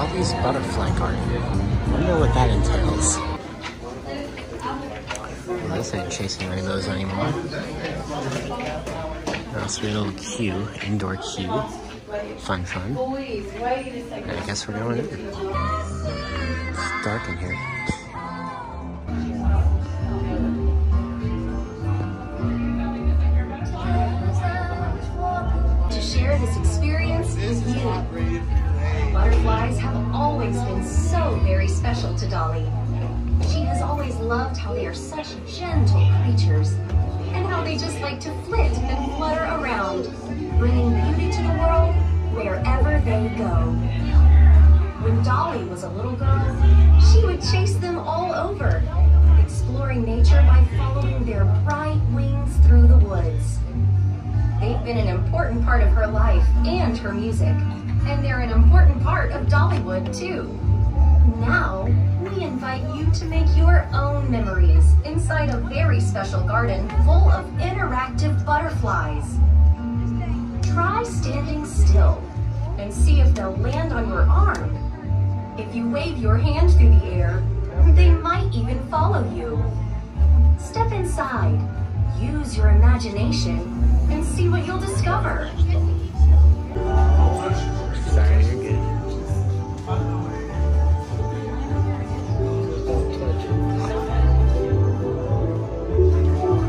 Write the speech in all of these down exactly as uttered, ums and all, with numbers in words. all these butterfly garden. I wonder what that entails. Well, this ain't Chasing Rainbows anymore. There's a little queue, indoor queue. Fun, fun. And I guess we're going in. It's dark in here. This experience is unique. Butterflies have always been so very special to Dolly. She has always loved how they are such gentle creatures and how they just like to flit and flutter around, bringing beauty to the world wherever they go. When Dolly was a little girl, she would chase them all over, exploring nature by following their bright wings through the woods. They've been an important part of her life and her music, and they're an important part of Dollywood too. Now, we invite you to make your own memories inside a very special garden full of interactive butterflies. Try standing still and see if they'll land on your arm. If you wave your hand through the air, they might even follow you. Step inside, use your imagination, and see what you'll discover. Sorry, you're good.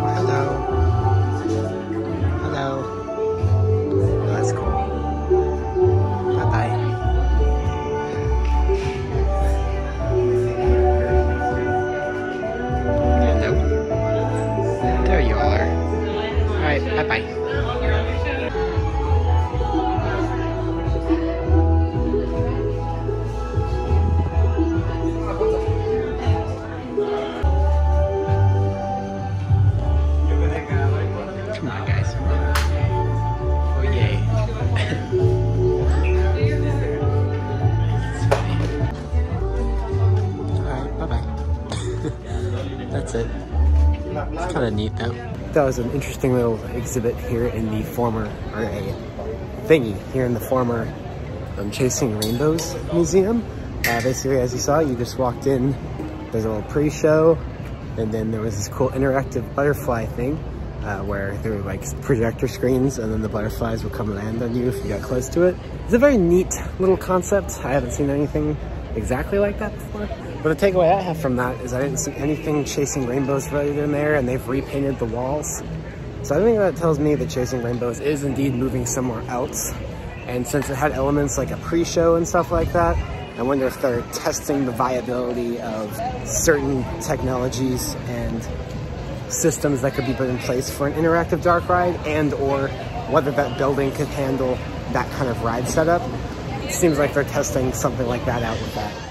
Hello. Hello. Oh, that's cool. Bye-bye. Hello. There you are. All right, bye-bye. That's it. It's kind of neat though. That was an interesting little exhibit here in the former, or a thingy, here in the former um, Chasing Rainbows Museum. Uh, basically, as you saw, you just walked in, there's a little pre-show, and then there was this cool interactive butterfly thing uh, where there were like projector screens, and then the butterflies would come and land on you if you got close to it. It's a very neat little concept. I haven't seen anything exactly like that before. But the takeaway I have from that is I didn't see anything Chasing Rainbows related in there, and they've repainted the walls. So I think that tells me that Chasing Rainbows is indeed moving somewhere else. And since it had elements like a pre-show and stuff like that, I wonder if they're testing the viability of certain technologies and systems that could be put in place for an interactive dark ride, and or whether that building could handle that kind of ride setup. It seems like they're testing something like that out with that.